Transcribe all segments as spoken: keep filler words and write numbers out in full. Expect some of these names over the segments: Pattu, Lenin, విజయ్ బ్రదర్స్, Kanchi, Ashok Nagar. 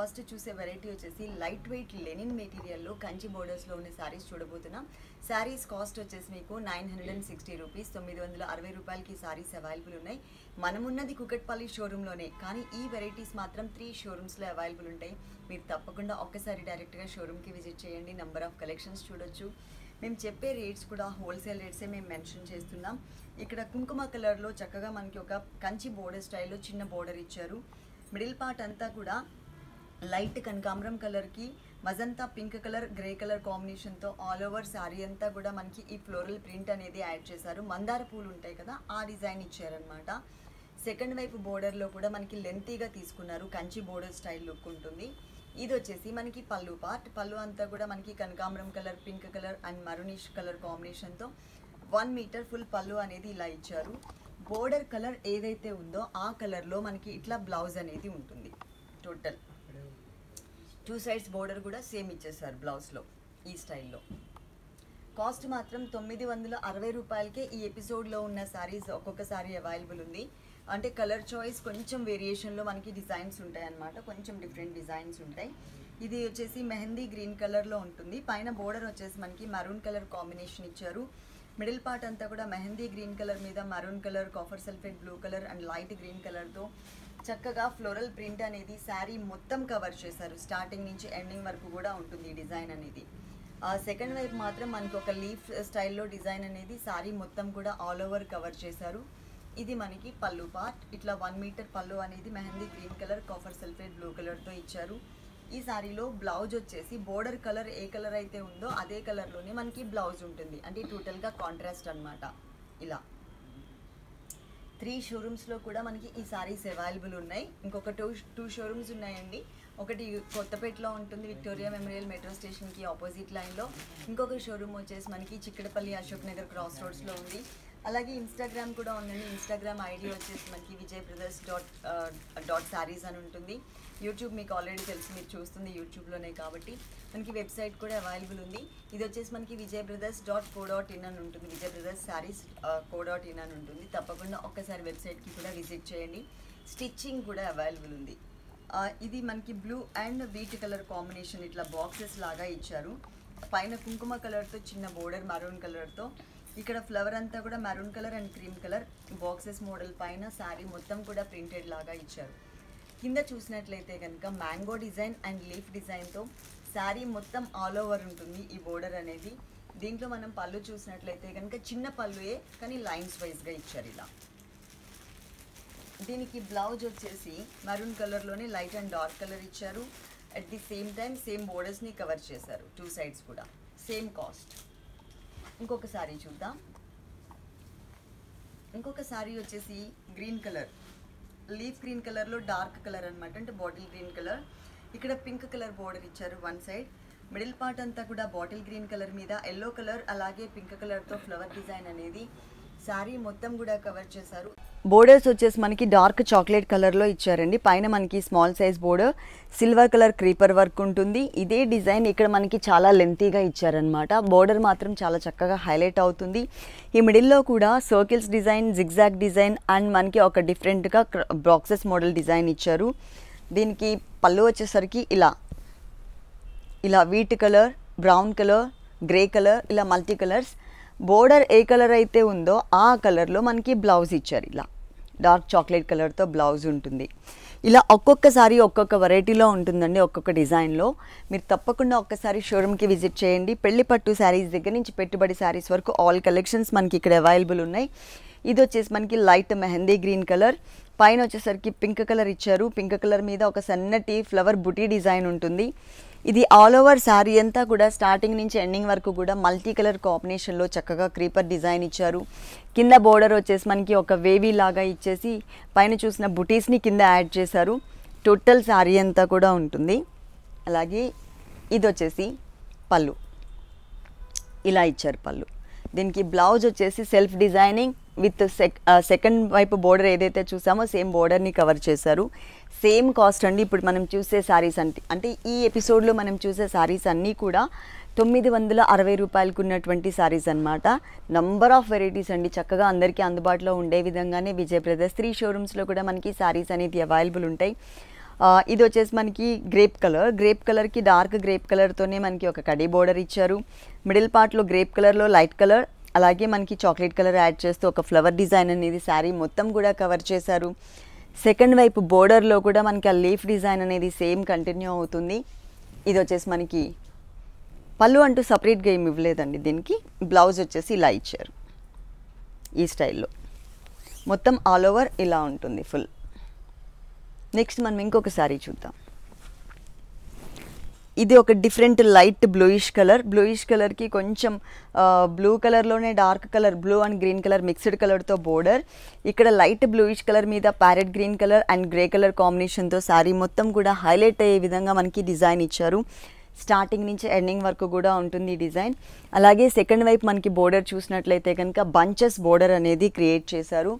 First चूसे variety light weight linen material Kanchi borders saris चूडबोतुन्नाम। Saris cost नौ सौ साठ रूपीस नौ सौ साठ रूपायल की सारीस अवैलबल उन्नाई। मनमुन्नदी कुकटपल्ली शोरूम लोने कानी ई वेरईटीस मात्रम तीन शोरूम्स लो अवैलबल उंटाई। मीरु तप्पकुंडा ओकसारी डायरेक्ट गा शोरूम की विजिट चेयंडी। नंबर आफ कलेक्शन्स चूडोच्चु। మేము చెప్పే రేట్స్ కూడా హోల్సేల్ రేట్స్ మేము మెన్షన్ చేస్తున్నాం। ఇక్కడ కుంకుమ కలర్ లో చక్కగా మనకి ఒక కంచి బోర్డర్ స్టైల్ లో చిన్న బోర్డర్ ఇచ్చారు। మిడిల్ పార్ట్ అంతా కూడా లైట్ కనకాంబరం కలర్ కి magenta pink colour grey colour combination తో ఆల్ ఓవర్ సారీ అంతా కూడా మనకి ఈ ఫ్లోరల్ ప్రింట్ అనేది యాడ్ చేశారు। మందార పూలు ఉంటాయి కదా ఆ డిజైన్ ఇచ్చారు అన్నమాట। సెకండ్ వైపు బోర్డర్ లో కూడా మనకి లెంతీగా తీసుకున్నారు కంచి బోర్డర్ స్టైల్ లుక్ ఉంటుంది। इधे मन की पल्लू पार्ट पल्लू अंत मन की कनकांबरम colour pink colour and maroonish colour combination तो वन मीटर फुल पल्लू अनेदी इला इच्चारू। बॉर्डर कलर एदैते उंदो आ कलर लो मन की इट्ला ब्लाउज अनेदी उंटुंदी। टोटल टू साइड्स बॉर्डर कूडा सेम इच्चेसारू ब्लाउज लो ई स्टाइल लो। कास्ट मात्रम नौ सौ साठ రూపాయలకే ఈ ఎపిసోడ్ లో ఉన్న సారీస్ ఒక్కొక్క సారీ అవైలబుల్ ఉంది। అంటే కలర్ చాయిస్ కొంచెం వేరియేషన్ లో మనకి డిజైన్స్ ఉంటాయి అన్నమాట। కొంచెం డిఫరెంట్ డిజైన్స్ ఉంటాయి। ఇది వచ్చేసి మెహందీ గ్రీన్ కలర్ లో ఉంటుంది। పైన బోర్డర్ వచ్చేసి మనకి మెరూన్ కలర్ కాంబినేషన్ ఇచ్చారు। మిడిల్ పార్ట్ అంతా కూడా మెహందీ గ్రీన్ కలర్ మీద maroon colour copper sulphate blue colour and light green colour తో చక్కగా ఫ్లోరల్ ప్రింట్ అనేది సారీ మొత్తం కవర్ చేశారు। స్టార్టింగ్ నుంచి ఎండింగ్ వరకు కూడా ఉంటుంది ఈ డిజైన్ అనేది। సెకండ్ వైపు మాత్రం మనకి ఒక లీఫ్ స్టైల్లో డిజైన్ అనేది సారీ మొత్తం కూడా ఆల్ ఓవర్ కవర్ చేశారు। ఇది మనకి పల్లు పార్ట్ ఇట్లా వన్ మీటర్ పల్లు అనేది mehndi green colour copper sulphate blue colour తో ఇచ్చారు। ఈ సారీలో బ్లౌజ్ వచ్చేసి బోర్డర్ కలర్ ఏ కలర్ అయితే ఉందో అదే కలర్ లోనే మనకి బ్లౌజ్ ఉంటుంది। అంటే టోటల్ గా కాంట్రాస్ట్ అన్నమాట। ఇలా త్రీ షోరూమ్స్ లో కూడా మనకి ఈ సారీస్ అవైలబుల్ ఉన్నాయి। ఇంకొక టూ టూ షోరూమ్స్ ఉన్నాయండి। ఒకటి కొత్తపేటలో ఉంటుంది విక్టోరియా మెమోరియల్ మెట్రో స్టేషన్కి ఆపోజిట్ లైన్లో। ఇంకొక షోరూమ్ వచ్చేసి మనకి చిక్కడపల్లి అశోక్ నగర్ క్రాస్ రోడ్స్లో ఉంది। అలాగే ఇన్స్టాగ్రామ్ కూడా ఉందండి। ఇన్స్టాగ్రామ్ ఐడి వచ్చేసి మనకి విజయ్ బ్రదర్స్ dot dot saris అని ఉంటుంది। యూట్యూబ్ మీకు ఆల్రెడీ తెలిసి మీరు చూస్తుంది యూట్యూబ్లోనే కాబట్టి మనకి వెబ్సైట్ కూడా అవైలబుల్ ఉంది। ఇది వచ్చేసి మనకి విజయ్ బ్రదర్స్ dot co dot in అని ఉంటుంది। విజయ్ బ్రదర్స్ saris co dot in అని ఉంటుంది। తప్పకుండా ఒక్కసారి వెబ్సైట్కి కూడా విజిట్ చేయండి। స్టిచ్చింగ్ కూడా అవైలబుల్ ఉంది। ఇది మనకి blue and wheat colour combination ఇట్లా బాక్సెస్ లాగా ఇచ్చారు। పైన కుంకుమ కలర్తో చిన్న బోర్డర్ మెరూన్ కలర్తో ఇక్కడ ఫ్లవర్ అంతా కూడా maroon colour and cream colour boxes model పైన శారీ మొత్తం కూడా ప్రింటెడ్ లాగా ఇచ్చారు। కింద చూసినట్లయితే కనుక మ్యాంగో డిజైన్ అండ్ లీఫ్ డిజైన్తో శారీ మొత్తం ఆల్ ఓవర్ ఉంటుంది ఈ బోర్డర్ అనేది। దీంట్లో మనం పళ్ళు చూసినట్లయితే కనుక చిన్న పళ్ళుయే కానీ లైన్స్ వైజ్గా ఇచ్చారు ఇలా। దీనికి బ్లౌజ్ వచ్చేసి మెరూన్ కలర్లోనే లైట్ అండ్ డార్క్ కలర్ ఇచ్చారు। At the same time same బోర్డర్స్ని కవర్ చేశారు టూ సైడ్స్ కూడా సేమ్ కాస్ట్। ఇంకొక సారీ చూద్దాం। ఇంకొక సారీ వచ్చేసి గ్రీన్ కలర్ లీఫ్ గ్రీన్ కలర్లో డార్క్ కలర్ అనమాట। అంటే బాటిల్ గ్రీన్ కలర్ ఇక్కడ పింక్ కలర్ బోర్డర్ ఇచ్చారు వన్ సైడ్। మిడిల్ పార్ట్ అంతా కూడా బాటిల్ గ్రీన్ కలర్ మీద ఎల్లో కలర్ అలాగే పింక్ కలర్తో ఫ్లవర్ డిజైన్ అనేది సారీ మొత్తం కూడా కవర్ చేశారు। బోర్డర్స్ వచ్చేసి మనకి డార్క్ చాక్లెట్ కలర్లో ఇచ్చారండి। పైన మనకి small size border silver colour creeper work ఉంటుంది। ఇదే డిజైన్ ఇక్కడ మనకి చాలా లెంతీగా ఇచ్చారనమాట। బోర్డర్ మాత్రం చాలా చక్కగా హైలైట్ అవుతుంది। ఈ మిడిల్లో కూడా circles design zigzag design and మనకి ఒక డిఫరెంట్గా బాక్సెస్ మోడల్ డిజైన్ ఇచ్చారు। దీనికి పళ్ళు వచ్చేసరికి ఇలా ఇలా wheat colour brown colour grey colour ఇలా మల్టీ కలర్స్। బోర్డర్ ఏ కలర్ అయితే ఉందో ఆ కలర్లో మనకి బ్లౌజ్ ఇచ్చారు। ఇలా డార్క్ చాక్లెట్ కలర్తో బ్లౌజ్ ఉంటుంది। ఇలా ఒక్కొక్కసారి ఒక్కొక్క వెరైటీలో ఉంటుందండి ఒక్కొక్క డిజైన్లో। మీరు తప్పకుండా ఒక్కసారి షోరూమ్కి విజిట్ చేయండి। పెళ్లి పట్టు శారీస్ దగ్గర నుంచి పెట్టుబడి శారీస్ వరకు ఆల్ కలెక్షన్స్ మనకి ఇక్కడ అవైలబుల్ ఉన్నాయి। ఇది వచ్చేసి మనకి లైట్ మెహందీ గ్రీన్ కలర్ పైన వచ్చేసరికి పింక్ కలర్ ఇచ్చారు। పింక్ కలర్ మీద ఒక సన్నటి ఫ్లవర్ బుటీ డిజైన్ ఉంటుంది। ఇది ఆల్ ఓవర్ శారీ అంతా కూడా స్టార్టింగ్ నుంచి ఎండింగ్ వరకు కూడా మల్టీ కలర్ కాంబినేషన్లో చక్కగా క్రీపర్ డిజైన్ ఇచ్చారు। కింద బోర్డర్ వచ్చేసి మనకి ఒక వేవీ లాగా ఇచ్చేసి పైన చూసిన బుటీస్ని కింద యాడ్ చేశారు। టోటల్ శారీ అంతా కూడా ఉంటుంది। అలాగే ఇది వచ్చేసి పళ్ళు ఇలా ఇచ్చారు పళ్ళు। దీనికి బ్లౌజ్ వచ్చేసి self designing with sec second వైపు బోర్డర్ ఏదైతే చూసామో సేమ్ బోర్డర్ని కవర్ చేశారు। సేమ్ కాస్ట్ అండి ఇప్పుడు మనం చూసే శారీస్ అంటే అంటే ఈ ఎపిసోడ్లో మనం చూసే శారీస్ అన్నీ కూడా తొమ్మిది వందల అరవై రూపాయలకు ఉన్నటువంటి శారీస్ అనమాట। నంబర్ ఆఫ్ వెరైటీస్ అండి చక్కగా అందరికీ అందుబాటులో ఉండే విధంగానే విజయ్ బ్రదర్స్ త్రీ షోరూమ్స్లో కూడా మనకి శారీస్ అనేది అవైలబుల్ ఉంటాయి। इधे मन की ग्रेप कलर ग्रेप कलर की डार्क ग्रेप कलर तो मन की कड़ी बॉर्डर इच्छारू मिडिल पार्ट लो ग्रेप कलर लो लाइट कलर अलागे मन की चॉकलेट कलर ऐड చేస్తూ ఒక ఫ్లవర్ డిజైన్ అనేది సారీ మొత్తం కూడా కవర్ చేశారు। సెకండ్ వైపు బోర్డర్ లో కూడా మనకి ఆ లీఫ్ డిజైన్ అనేది సేమ్ కంటిన్యూ అవుతుంది। ఇది వచ్చేసి మనకి పల్లు అంటూ సెపరేట్ గా ఏమీ ఇవ్వలేదండి, దీనికి బ్లౌజ్ వచ్చేసి ఇలా ఇచ్చారు ఈ స్టైల్లో మొత్తం ఆల్ ఓవర్ ఇలా ఉంటుంది ఫుల్। నెక్స్ట్ మనం ఇంకొక సారీ చూద్దాం। ఇది ఒక different light bluish colour bluish colour కి కొంచెం బ్లూ కలర్ లోనే dark colour blue and green colour mixed colour తో బోర్డర్, ఇక్కడ లైట్ బ్లూయిష్ కలర్ మీద parrot green colour and grey colour combination తో సారీ మొత్తం కూడా హైలైట్ అయ్యే విధంగా మనకి డిజైన్ ఇచ్చారు। స్టార్టింగ్ నుంచి ఎండింగ్ వరకు కూడా ఉంటుంది డిజైన్। అలాగే సెకండ్ వైపు మనకి బోర్డర్ చూసినట్లయితే గనుక బంచెస్ బోర్డర్ అనేది క్రియేట్ చేశారు।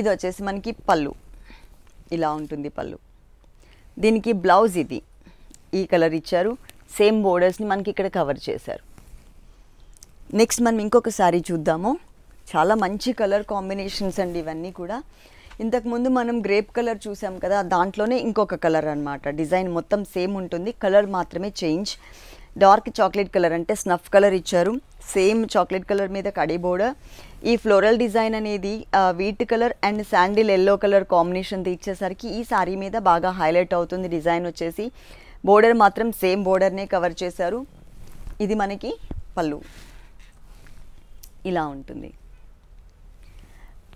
ఇది వచ్చేసి మనకి పల్లు ఇలా ఉంటుంది పల్లు, దీనికి బ్లౌజ్ ఇది ఈ కలర్ ఇచ్చారు సేమ్ బోర్డర్స్ ని మనకి ఇక్కడ కవర్ చేశారు। నెక్స్ట్ మనం ఇంకొక సారీ చూద్దాము। చాలా మంచి కలర్ కాంబినేషన్స్ అండి ఇవన్నీ కూడా। ఇంతకు ముందు మనం గ్రేప్ కలర్ చూసాం కదా, దాంట్లోనే ఇంకొక కలర్ అన్నమాట। డిజైన్ మొత్తం సేమ్ ఉంటుంది, కలర్ మాత్రమే చేంజ్। డార్క్ చాక్లెట్ కలర్ అంటే స్నఫ్ కలర్ ఇచ్చారు, సేమ్ చాక్లెట్ కలర్ మీద కడి బోర్డర్। ఈ ఫ్లోరల్ డిజైన్ అనేది wheat colour and sandal yellow colour combination తీసేసరికి ఈ సారీ మీద బాగా హైలైట్ అవుతుంది డిజైన్ వచ్చేసి। బోర్డర్ మాత్రం సేమ్ బోర్డర్ నే కవర్ చేశారు। ఇది మనకి పల్లు ఇలా ఉంటుంది।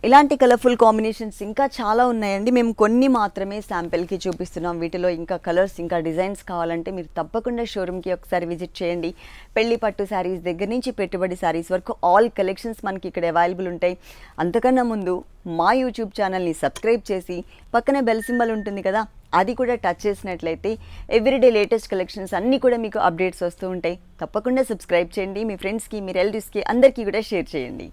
ఇలాంటి కలర్ఫుల్ కాంబినేషన్స్ ఇంకా చాలా ఉన్నాయండి, మేము కొన్ని మాత్రమే శాంపిల్ కి చూపిస్తున్నాం। వీటిలో ఇంకా కలర్స్ ఇంకా డిజైన్స్ కావాలంటే మీరు తప్పకుండా షోరూమ్ కి ఒకసారి విజిట్ చేయండి। పెళ్లి పట్టు సారీస్ దగ్గర నుంచి పెట్టుబడి సారీస్ వరకు ఆల్ కలెక్షన్స్ మనకి ఇక్కడ అవైలబుల్ ఉంటాయి। అంతకన్నా ముందు మా యూట్యూబ్ ఛానల్ ని సబ్స్క్రైబ్ చేసి పక్కన బెల్ సింబల్ ఉంటుంది కదా, అది కూడా టచ్ చేసినట్లయితే ఎవ్రీడే లేటెస్ట్ కలెక్షన్స్ అన్నీ కూడా మీకు అప్డేట్స్ వస్తూ ఉంటాయి। తప్పకుండా సబ్స్క్రైబ్ చేయండి, మీ ఫ్రెండ్స్కి మీ రిలేటివ్స్కి అందరికీ కూడా షేర్ చేయండి।